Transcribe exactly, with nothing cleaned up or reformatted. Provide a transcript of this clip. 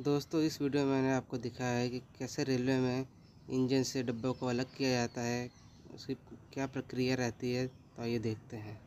दोस्तों इस वीडियो में मैंने आपको दिखाया है कि कैसे रेलवे में इंजन से डब्बों को अलग किया जाता है, उसकी क्या प्रक्रिया रहती है, तो ये देखते हैं।